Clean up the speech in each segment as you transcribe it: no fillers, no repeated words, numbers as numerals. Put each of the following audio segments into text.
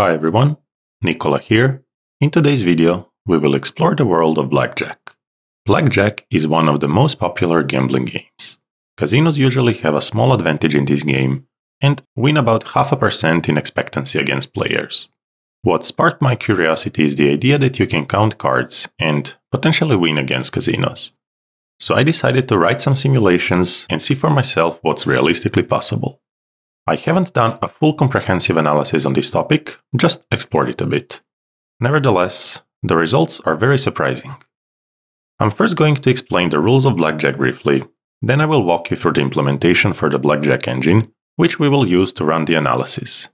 Hi everyone, Nikola here. In today's video, we will explore the world of Blackjack. Blackjack is one of the most popular gambling games. Casinos usually have a small advantage in this game and win about 0.5% in expectancy against players. What sparked my curiosity is the idea that you can count cards and potentially win against casinos. So I decided to write some simulations and see for myself what's realistically possible. I haven't done a full comprehensive analysis on this topic, just explored it a bit. Nevertheless, the results are very surprising. I'm first going to explain the rules of Blackjack briefly, then I will walk you through the implementation for the Blackjack engine, which we will use to run the analysis.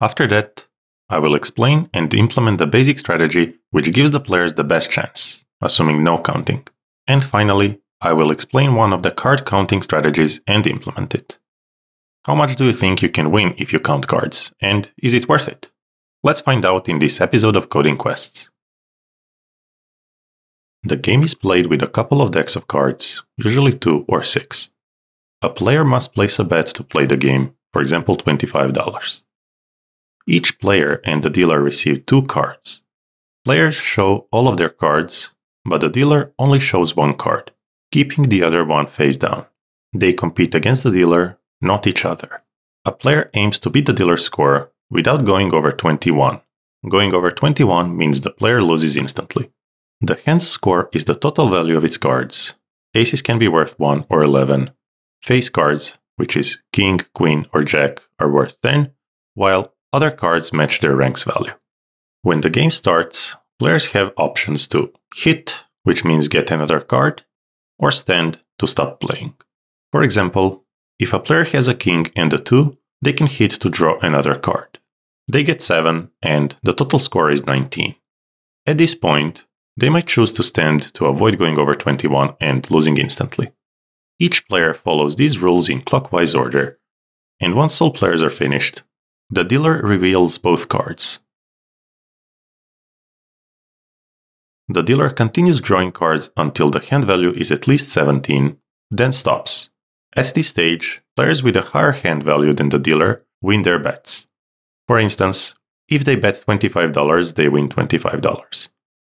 After that, I will explain and implement the basic strategy which gives the players the best chance, assuming no counting. And finally, I will explain one of the card counting strategies and implement it. How much do you think you can win if you count cards, and is it worth it? Let's find out in this episode of Coding Quests. The game is played with a couple of decks of cards, usually 2 or 6. A player must place a bet to play the game, for example $25. Each player and the dealer receive 2 cards. Players show all of their cards, but the dealer only shows 1 card, keeping the other one face down. They compete against the dealer, not each other. A player aims to beat the dealer's score without going over 21. Going over 21 means the player loses instantly. The hand's score is the total value of its cards. Aces can be worth 1 or 11. Face cards, which is king, queen, or jack, are worth 10, while other cards match their rank's value. When the game starts, players have options to hit, which means get another card, or stand to stop playing. For example, if a player has a king and a 2, they can hit to draw another card. They get 7 and the total score is 19. At this point, they might choose to stand to avoid going over 21 and losing instantly. Each player follows these rules in clockwise order, and once all players are finished, the dealer reveals both cards. The dealer continues drawing cards until the hand value is at least 17, then stops. At this stage, players with a higher hand value than the dealer win their bets. For instance, if they bet $25, they win $25.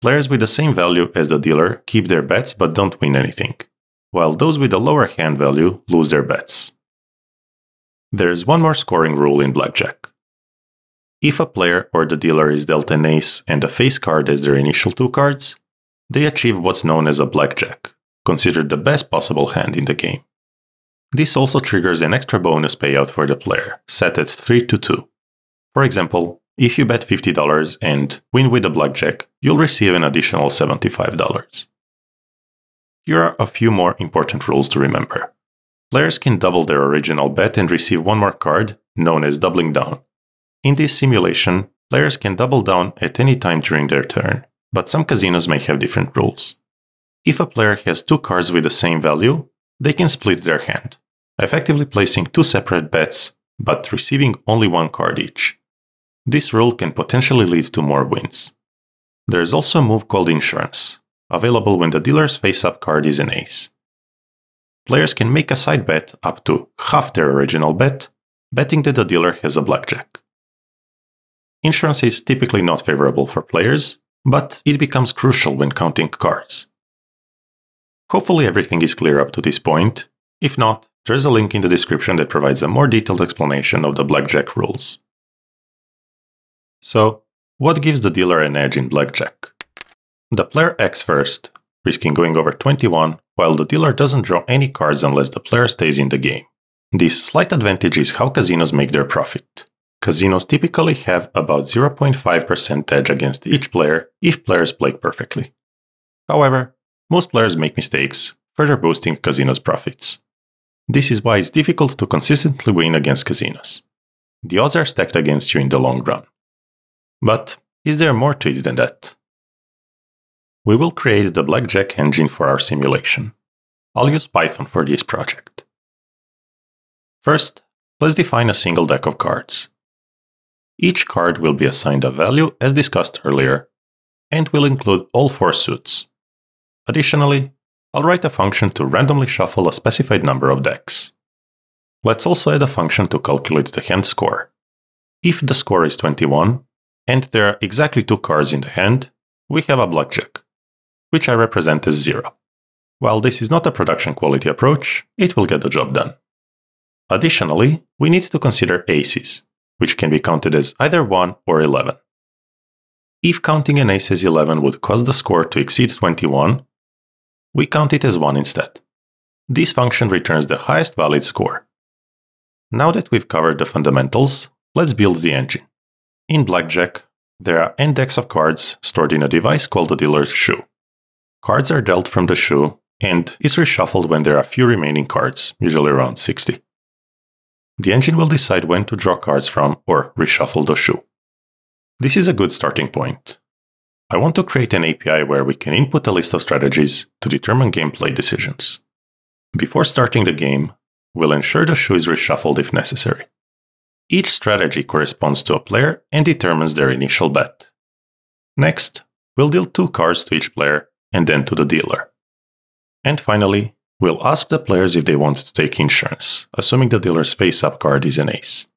Players with the same value as the dealer keep their bets but don't win anything, while those with a lower hand value lose their bets. There is one more scoring rule in Blackjack. If a player or the dealer is dealt an ace and a face card as their initial 2 cards, they achieve what's known as a blackjack, considered the best possible hand in the game. This also triggers an extra bonus payout for the player, set at 3 to 2. For example, if you bet $50 and win with a blackjack, you'll receive an additional $75. Here are a few more important rules to remember. Players can double their original bet and receive one more card, known as doubling down. In this simulation, players can double down at any time during their turn, but some casinos may have different rules. If a player has 2 cards with the same value, they can split their hand, effectively placing 2 separate bets, but receiving only 1 card each. This rule can potentially lead to more wins. There is also a move called insurance, available when the dealer's face-up card is an ace. Players can make a side bet up to half their original bet, betting that the dealer has a blackjack. Insurance is typically not favorable for players, but it becomes crucial when counting cards. Hopefully everything is clear up to this point. If not, there's a link in the description that provides a more detailed explanation of the blackjack rules. So, what gives the dealer an edge in blackjack? The player acts first, risking going over 21, while the dealer doesn't draw any cards unless the player stays in the game. This slight advantage is how casinos make their profit. Casinos typically have about 0.5% edge against each player if players play perfectly. However, most players make mistakes, further boosting casinos' profits. This is why it's difficult to consistently win against casinos. The odds are stacked against you in the long run. But is there more to it than that? We will create the Blackjack engine for our simulation. I'll use Python for this project. First, let's define a single deck of cards. Each card will be assigned a value as discussed earlier, and will include all 4 suits. Additionally, I'll write a function to randomly shuffle a specified number of decks. Let's also add a function to calculate the hand score. If the score is 21, and there are exactly two cards in the hand, we have a blackjack, which I represent as 0. While this is not a production quality approach, it will get the job done. Additionally, we need to consider aces, which can be counted as either 1 or 11. If counting an ace as 11 would cause the score to exceed 21, we count it as 1 instead. This function returns the highest valid score. Now that we've covered the fundamentals, let's build the engine. In blackjack, there are n decks of cards stored in a device called the dealer's shoe. Cards are dealt from the shoe and is reshuffled when there are few remaining cards, usually around 60. The engine will decide when to draw cards from or reshuffle the shoe. This is a good starting point. I want to create an API where we can input a list of strategies to determine gameplay decisions. Before starting the game, we'll ensure the shoe is reshuffled if necessary. Each strategy corresponds to a player and determines their initial bet. Next, we'll deal 2 cards to each player and then to the dealer. And finally, we'll ask the players if they want to take insurance, assuming the dealer's face-up card is an ace.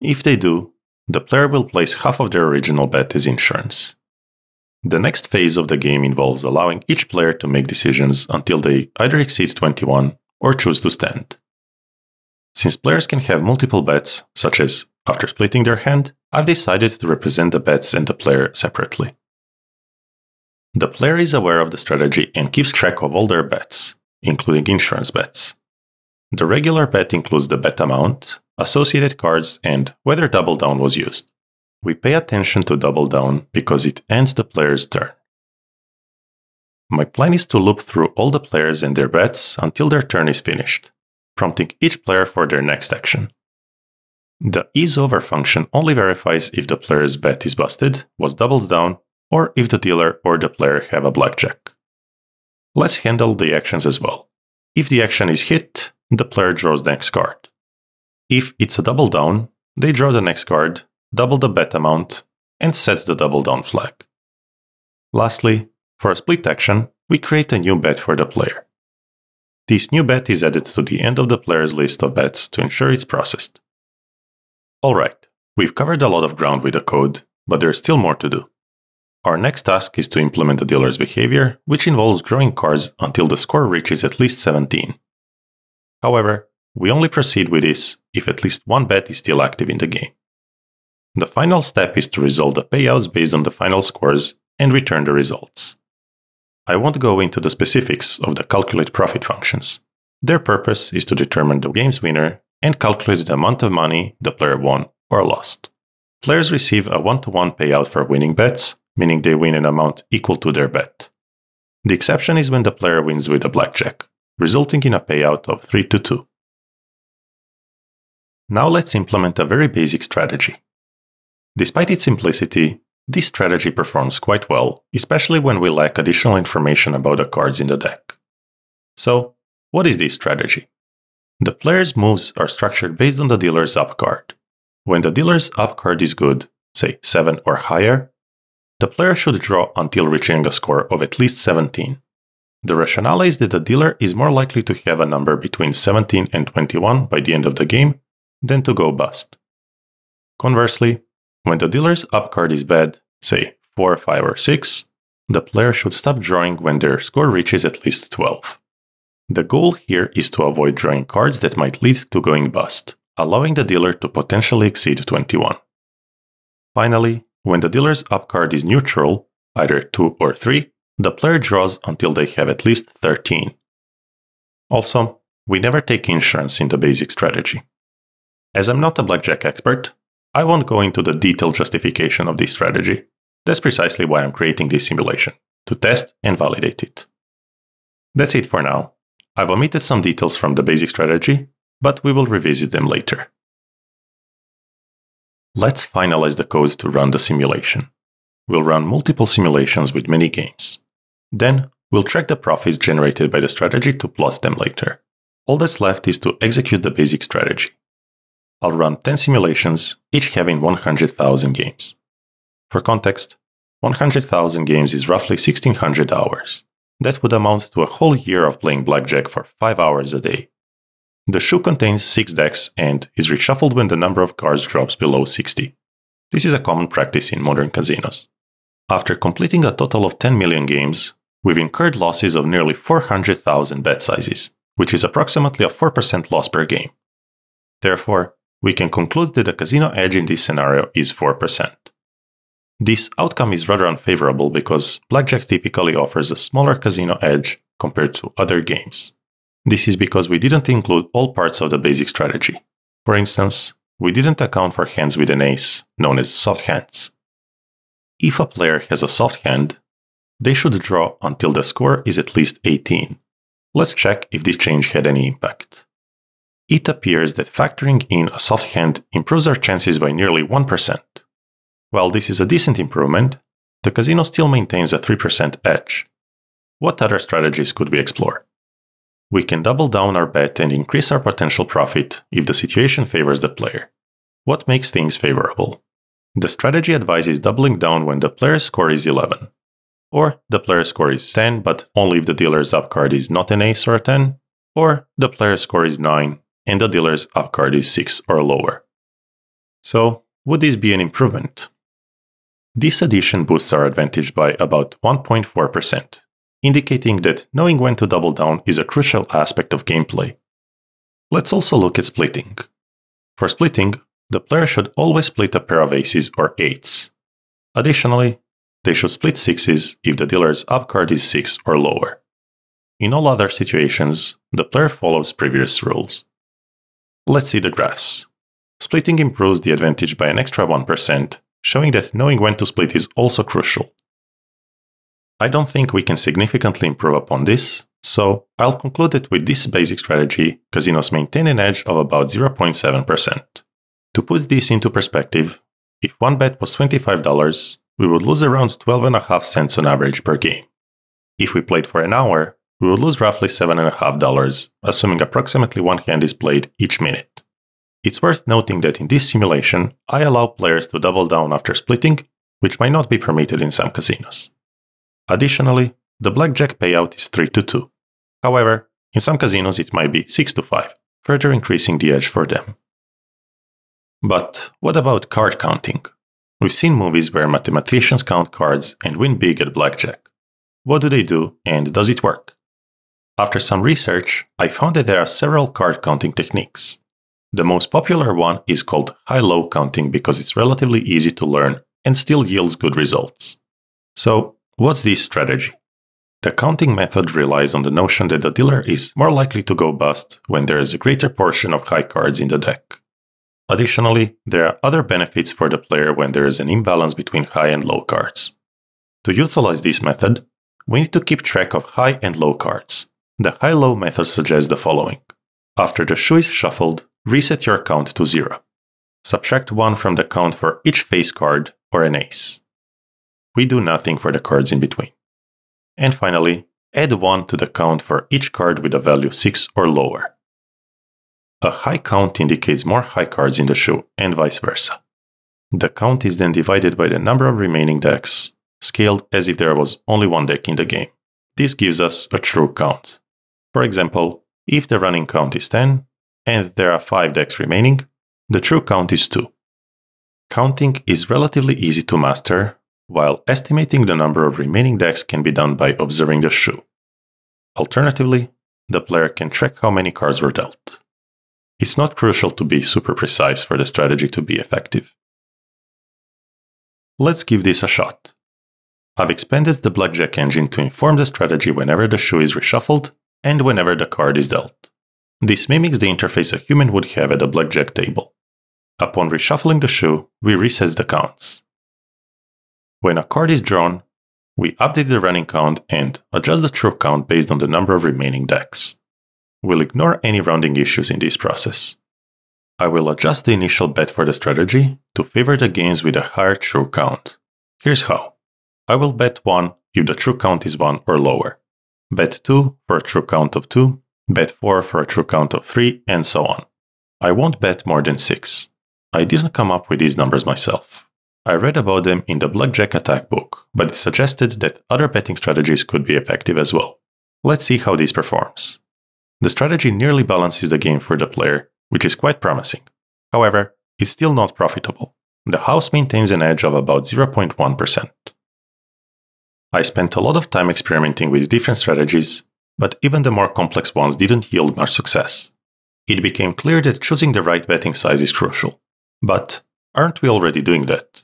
If they do, the player will place half of their original bet as insurance. The next phase of the game involves allowing each player to make decisions until they either exceed 21 or choose to stand. Since players can have multiple bets, such as after splitting their hand, I've decided to represent the bets and the player separately. The player is aware of the strategy and keeps track of all their bets, including insurance bets. The regular bet includes the bet amount, associated cards, and whether double down was used. We pay attention to double down because it ends the player's turn. My plan is to loop through all the players and their bets until their turn is finished, prompting each player for their next action. The isOver function only verifies if the player's bet is busted, was doubled down, or if the dealer or the player have a blackjack. Let's handle the actions as well. If the action is hit, the player draws the next card. If it's a double down, they draw the next card, double the bet amount, and set the double down flag. Lastly, for a split action, we create a new bet for the player. This new bet is added to the end of the player's list of bets to ensure it's processed. Alright, we've covered a lot of ground with the code, but there's still more to do. Our next task is to implement the dealer's behavior, which involves drawing cards until the score reaches at least 17. However, we only proceed with this if at least one bet is still active in the game. The final step is to resolve the payouts based on the final scores and return the results. I won't go into the specifics of the calculate profit functions. Their purpose is to determine the game's winner and calculate the amount of money the player won or lost. Players receive a one-to-one payout for winning bets, meaning they win an amount equal to their bet. The exception is when the player wins with a blackjack, resulting in a payout of 3 to 2. Now let's implement a very basic strategy. Despite its simplicity, this strategy performs quite well, especially when we lack additional information about the cards in the deck. So, what is this strategy? The player's moves are structured based on the dealer's up card. When the dealer's up card is good, say 7 or higher, the player should draw until reaching a score of at least 17. The rationale is that the dealer is more likely to have a number between 17 and 21 by the end of the game than to go bust. Conversely, when the dealer's up card is bad, say 4, 5, or 6, the player should stop drawing when their score reaches at least 12. The goal here is to avoid drawing cards that might lead to going bust, allowing the dealer to potentially exceed 21. Finally, when the dealer's up card is neutral, either 2 or 3, the player draws until they have at least 13. Also, we never take insurance in the basic strategy. As I'm not a blackjack expert, I won't go into the detailed justification of this strategy. That's precisely why I'm creating this simulation, to test and validate it. That's it for now. I've omitted some details from the basic strategy, but we will revisit them later. Let's finalize the code to run the simulation. We'll run multiple simulations with many games. Then, we'll track the profits generated by the strategy to plot them later. All that's left is to execute the basic strategy. I'll run 10 simulations, each having 100,000 games. For context, 100,000 games is roughly 1,600 hours. That would amount to a whole year of playing blackjack for 5 hours a day. The shoe contains 6 decks and is reshuffled when the number of cards drops below 60. This is a common practice in modern casinos. After completing a total of 10 million games, we've incurred losses of nearly 400,000 bet sizes, which is approximately a 4% loss per game. Therefore, we can conclude that the casino edge in this scenario is 4%. This outcome is rather unfavorable because blackjack typically offers a smaller casino edge compared to other games. This is because we didn't include all parts of the basic strategy. For instance, we didn't account for hands with an ace, known as soft hands. If a player has a soft hand, they should draw until the score is at least 18. Let's check if this change had any impact. It appears that factoring in a soft hand improves our chances by nearly 1%. While this is a decent improvement, the casino still maintains a 3% edge. What other strategies could we explore? We can double down our bet and increase our potential profit if the situation favors the player. What makes things favorable? The strategy advises doubling down when the player's score is 11. Or the player's score is 10, but only if the dealer's up card is not an ace or a 10. Or the player's score is 9 and the dealer's up card is 6 or lower. So, would this be an improvement? This addition boosts our advantage by about 1.4%. indicating that knowing when to double down is a crucial aspect of gameplay. Let's also look at splitting. For splitting, the player should always split a pair of aces or eights. Additionally, they should split sixes if the dealer's up card is 6 or lower. In all other situations, the player follows previous rules. Let's see the graphs. Splitting improves the advantage by an extra 1%, showing that knowing when to split is also crucial. I don't think we can significantly improve upon this, so I'll conclude that with this basic strategy, casinos maintain an edge of about 0.7%. To put this into perspective, if one bet was $25, we would lose around 12.5 cents on average per game. If we played for an hour, we would lose roughly $7.5, assuming approximately one hand is played each minute. It's worth noting that in this simulation, I allow players to double down after splitting, which might not be permitted in some casinos. Additionally, the blackjack payout is 3-2. However, in some casinos it might be 6-5, further increasing the edge for them. But what about card counting? We've seen movies where mathematicians count cards and win big at blackjack. What do they do, and does it work? After some research, I found that there are several card counting techniques. The most popular one is called High-Low counting because it's relatively easy to learn and still yields good results. So, what's this strategy? The counting method relies on the notion that the dealer is more likely to go bust when there is a greater portion of high cards in the deck. Additionally, there are other benefits for the player when there is an imbalance between high and low cards. To utilize this method, we need to keep track of high and low cards. The High-Low method suggests the following. After the shoe is shuffled, reset your count to 0. Subtract 1 from the count for each face card or an ace. We do nothing for the cards in between. And finally, add 1 to the count for each card with a value 6 or lower. A high count indicates more high cards in the shoe, and vice versa. The count is then divided by the number of remaining decks, scaled as if there was only one deck in the game. This gives us a true count. For example, if the running count is 10, and there are 5 decks remaining, the true count is 2. Counting is relatively easy to master, while estimating the number of remaining decks can be done by observing the shoe. Alternatively, the player can track how many cards were dealt. It's not crucial to be super precise for the strategy to be effective. Let's give this a shot. I've expanded the blackjack engine to inform the strategy whenever the shoe is reshuffled and whenever the card is dealt. This mimics the interface a human would have at a blackjack table. Upon reshuffling the shoe, we reset the counts. When a card is drawn, we update the running count and adjust the true count based on the number of remaining decks. We'll ignore any rounding issues in this process. I will adjust the initial bet for the strategy to favor the games with a higher true count. Here's how. I will bet 1 if the true count is 1 or lower, bet 2 for a true count of 2, bet 4 for a true count of 3, and so on. I won't bet more than 6. I didn't come up with these numbers myself. I read about them in the Blackjack Attack book, but it suggested that other betting strategies could be effective as well. Let's see how this performs. The strategy nearly balances the game for the player, which is quite promising. However, it's still not profitable. the house maintains an edge of about 0.1%. I spent a lot of time experimenting with different strategies, but even the more complex ones didn't yield much success. It became clear that choosing the right betting size is crucial. But aren't we already doing that?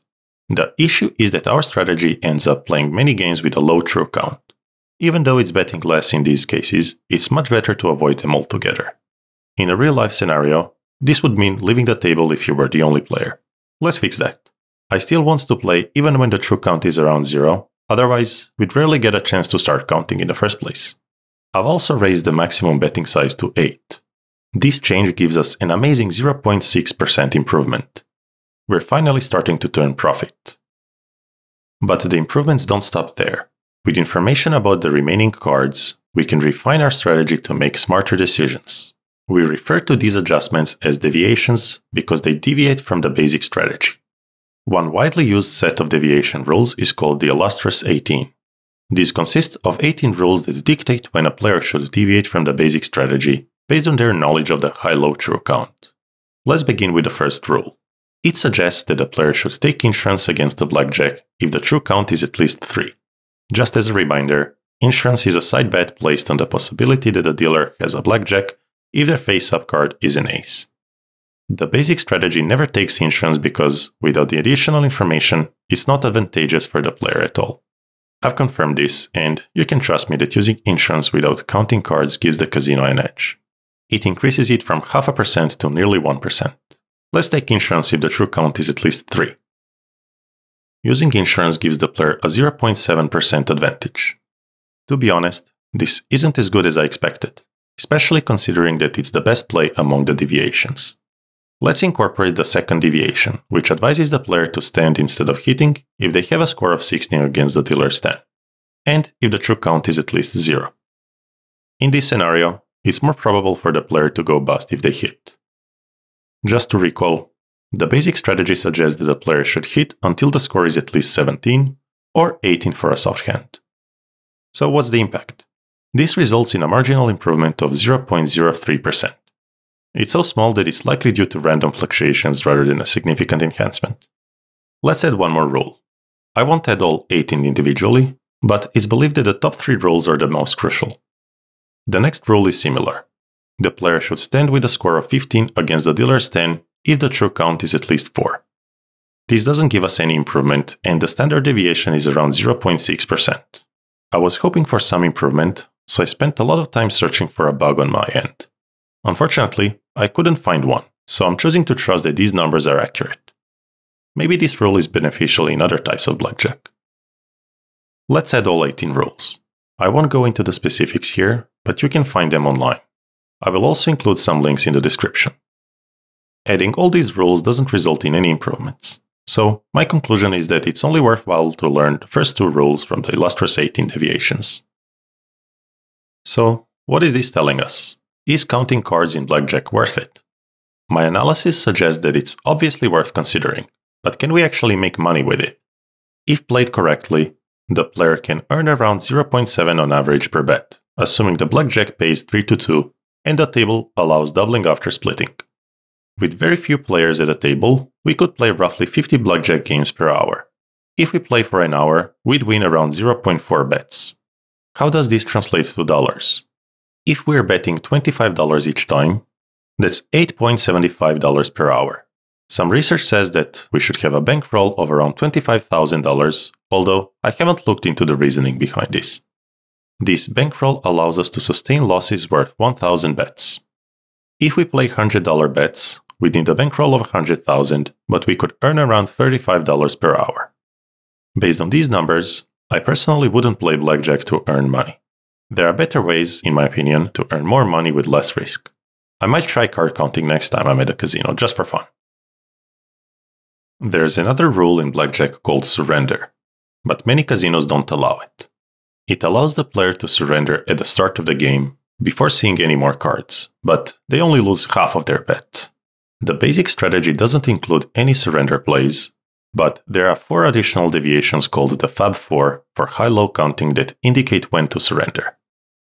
The issue is that our strategy ends up playing many games with a low true count. Even though it's betting less in these cases, it's much better to avoid them altogether. In a real-life scenario, this would mean leaving the table if you were the only player. Let's fix that. I still want to play even when the true count is around 0, otherwise we'd rarely get a chance to start counting in the first place. I've also raised the maximum betting size to 8. This change gives us an amazing 0.6% improvement. We're finally starting to turn profit. But the improvements don't stop there. With information about the remaining cards, we can refine our strategy to make smarter decisions. We refer to these adjustments as deviations because they deviate from the basic strategy. One widely used set of deviation rules is called the Illustrious 18. These consist of 18 rules that dictate when a player should deviate from the basic strategy based on their knowledge of the high-low true count. Let's begin with the first rule. It suggests that a player should take insurance against the blackjack if the true count is at least 3. Just as a reminder, insurance is a side bet placed on the possibility that the dealer has a blackjack if their face-up card is an ace. The basic strategy never takes insurance because, without the additional information, it's not advantageous for the player at all. I've confirmed this, and you can trust me that using insurance without counting cards gives the casino an edge. It increases it from 0.5% to nearly 1%. Let's take insurance if the true count is at least 3. Using insurance gives the player a 0.7% advantage. To be honest, this isn't as good as I expected, especially considering that it's the best play among the deviations. Let's incorporate the second deviation, which advises the player to stand instead of hitting if they have a score of 16 against the dealer's 10, and if the true count is at least 0. In this scenario, it's more probable for the player to go bust if they hit. Just to recall, the basic strategy suggests that the player should hit until the score is at least 17 or 18 for a soft hand. So what's the impact? This results in a marginal improvement of 0.03%. It's so small that it's likely due to random fluctuations rather than a significant enhancement. Let's add one more rule. I won't add all 18 individually, but it's believed that the top 3 rules are the most crucial. The next rule is similar. The player should stand with a score of 15 against the dealer's 10 if the true count is at least 4. This doesn't give us any improvement, and the standard deviation is around 0.6%. I was hoping for some improvement, so I spent a lot of time searching for a bug on my end. Unfortunately, I couldn't find one, so I'm choosing to trust that these numbers are accurate. Maybe this rule is beneficial in other types of blackjack. Let's add all 18 rules. I won't go into the specifics here, but you can find them online. I will also include some links in the description. Adding all these rules doesn't result in any improvements, so my conclusion is that it's only worthwhile to learn the first 2 rules from the Illustrious 18 deviations. So, what is this telling us? Is counting cards in blackjack worth it? My analysis suggests that it's obviously worth considering, but can we actually make money with it? If played correctly, the player can earn around 0.7 on average per bet, assuming the blackjack pays 3 to 2 and the table allows doubling after splitting. With very few players at a table, we could play roughly 50 blackjack games per hour. If we play for an hour, we'd win around 0.4 bets. How does this translate to dollars? If we're betting $25 each time, that's $8.75 per hour. Some research says that we should have a bankroll of around $25,000, although I haven't looked into the reasoning behind this. This bankroll allows us to sustain losses worth 1,000 bets. If we play $100 bets, we need a bankroll of $100,000, but we could earn around $35 per hour. Based on these numbers, I personally wouldn't play blackjack to earn money. There are better ways, in my opinion, to earn more money with less risk. I might try card counting next time I'm at a casino, just for fun. There's another rule in blackjack called surrender, but many casinos don't allow it. It allows the player to surrender at the start of the game, before seeing any more cards, but they only lose half of their bet. The basic strategy doesn't include any surrender plays, but there are 4 additional deviations called the Fab 4 for high-low counting that indicate when to surrender.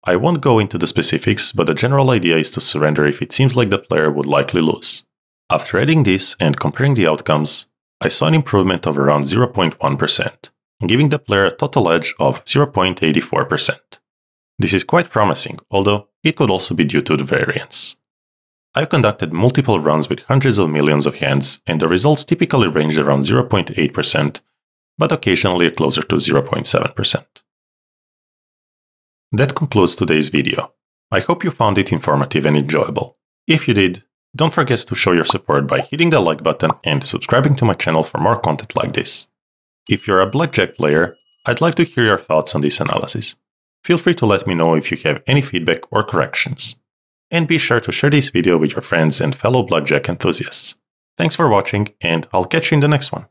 I won't go into the specifics, but the general idea is to surrender if it seems like the player would likely lose. After adding this and comparing the outcomes, I saw an improvement of around 0.1%, giving the player a total edge of 0.84%. This is quite promising, although it could also be due to the variance. I've conducted multiple runs with hundreds of millions of hands, and the results typically ranged around 0.8%, but occasionally closer to 0.7%. That concludes today's video. I hope you found it informative and enjoyable. If you did, don't forget to show your support by hitting the like button and subscribing to my channel for more content like this. If you're a blackjack player, I'd like to hear your thoughts on this analysis. Feel free to let me know if you have any feedback or corrections. And be sure to share this video with your friends and fellow blackjack enthusiasts. Thanks for watching, and I'll catch you in the next one.